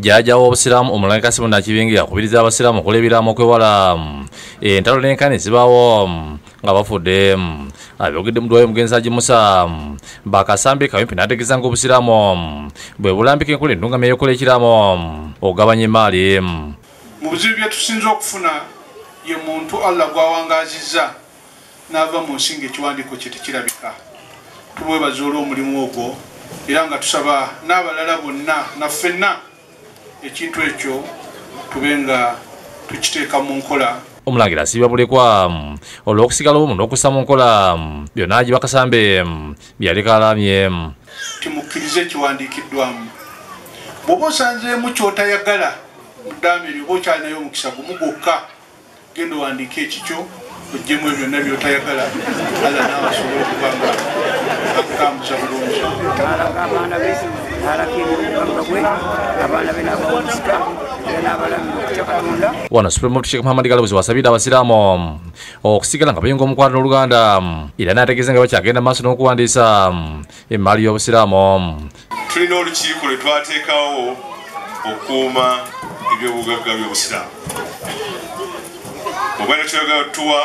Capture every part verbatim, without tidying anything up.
Jaja w'obusiraamu omulala Kasimu Nakibinge yakubiriza abasiraamu okulebiraamu okwewala entalo n'enkaani zibawo nga bafudde. Abyogedde Muddu Mugenzi Sheikh Musa Bakasambe Kawempe n'ategeeza ng'obusiraamu bwe bulambika enkola ennungamye ey'okukola ekiraamo ogabanya emaali. Mu bizibu bye tusinze okufuna ye muntu Allah gw'awangaazizza n'ava mu nsi ng'ekiwandiiko kye tekirabika. Tumwebaza olw'omulimu ogwo era nga tusaba n'abalala bonna naffenna ekintu ekyo tubenga tukiteeka mu nkola. Omulangira siba bulekwa olw'okusigala omu n'okussa mu nkola byonna gye Bakasambe byalekalamye. Timukkirize ekiwandiikiddwamu. Bw'oba osanzeemu ky'otayagala muddamu eryo oba okyalinayo omukisa gumu gwokka, genda owandiike ekikyo oggemu byonna by'otayagala ala n'abasobola okubanga akutambuza bulungi. Wano Supreme Sheikh wasabira abasiraamu okusigala nga bayinga omukwano n'Oluganda era n'ategeeza nga bakyagenda maaso n'okuwandiisa emmali y'obusiraamu. Tulina olukiiko lwe twateekawo okukuuma ebyobugagga by'obusiraamu. Obwana kyagawo tuwa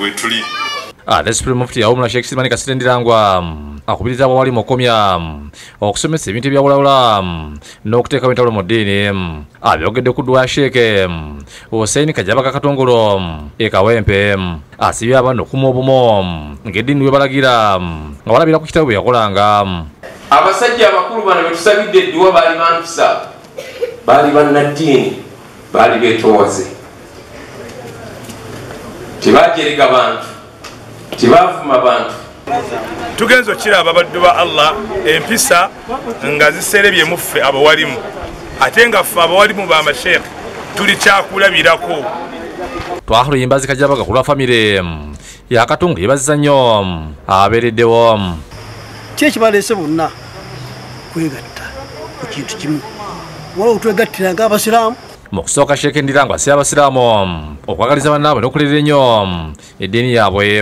we tuli. Ah, the Supreme Mufti Omula Sheikh akubiriza abawali mu komya okusomesa ebintu ebyawulawula n'okuteekawo entalo mu ddiini. Abyogedde ku ddwa Sheikh Hussein Kajabaka Katongolo e Kawempe asibye abaana okukuma obumu ng'eddiini bwe balagira nga balabira ku kitabo bwe yakolanga. Abasajja abakulu bano betusabidde eddiwa baali bantusa, baali bannaddiini, baali beetoowaze, tebaajerega bantu, tebavuma bantu. Tugenzo kiraba abaddu ba Allah empisa nga ziserebye muffe abawalimu, atenga ffe abawalimu ba masheikh tuli kyakulabirako. Twahulu yimbazi Kajabaga kulwa famire ya Katunga yebaziza nnyo abeereddewo. Kye kibaleese bonna kwegatta ku kintu kimu, waliwo twegattiranga abasiraamu mu kusooka. Sheikh Ndirangwa si abasiraamu okwagaliza bannaabwe n'okulera ennyo eddiini yaabwe.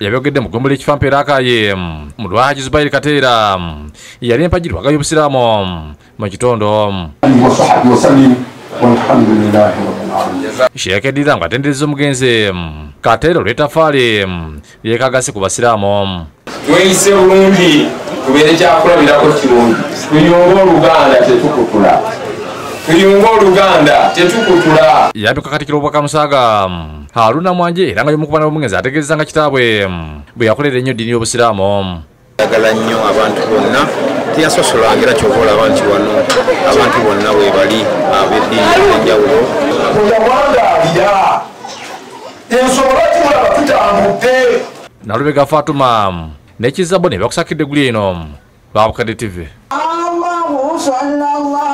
Yabyogedde mu ggombolola ekifampa era akaaye mu Lwaji Zubairi Kateera yali empagi lwagayo obusiraamu mu kitondo. Sheikh Ndirangwa atendereza omugenzi Kateera olw'ettafaali lyekagase ku basiraamu. Tweyise bulungi, tubeere kyakulabirako kirungi, tuyunge Oluganda tetukutula. Kuyunga Oluganda tetukutula. Yabika katikira obubaka Musaga Haruna Mwanje era nga y'omukubaana w'omugenzi ategeeza nga kitaabwe bwe yakolera ennyo eddiini y'obusiraamu. Ayagala nnyo abantu bonna, teyasosolangira ky'okola abantu wano, abantu bonna we bali ab'eddiini ey'enjawulo. Omulangira ensobola kimulaba tutambudde. Nalubega Fatuma n'ekizabbo ne bakusakidde guli eno ba Bukadde T V. Allahu Akbar.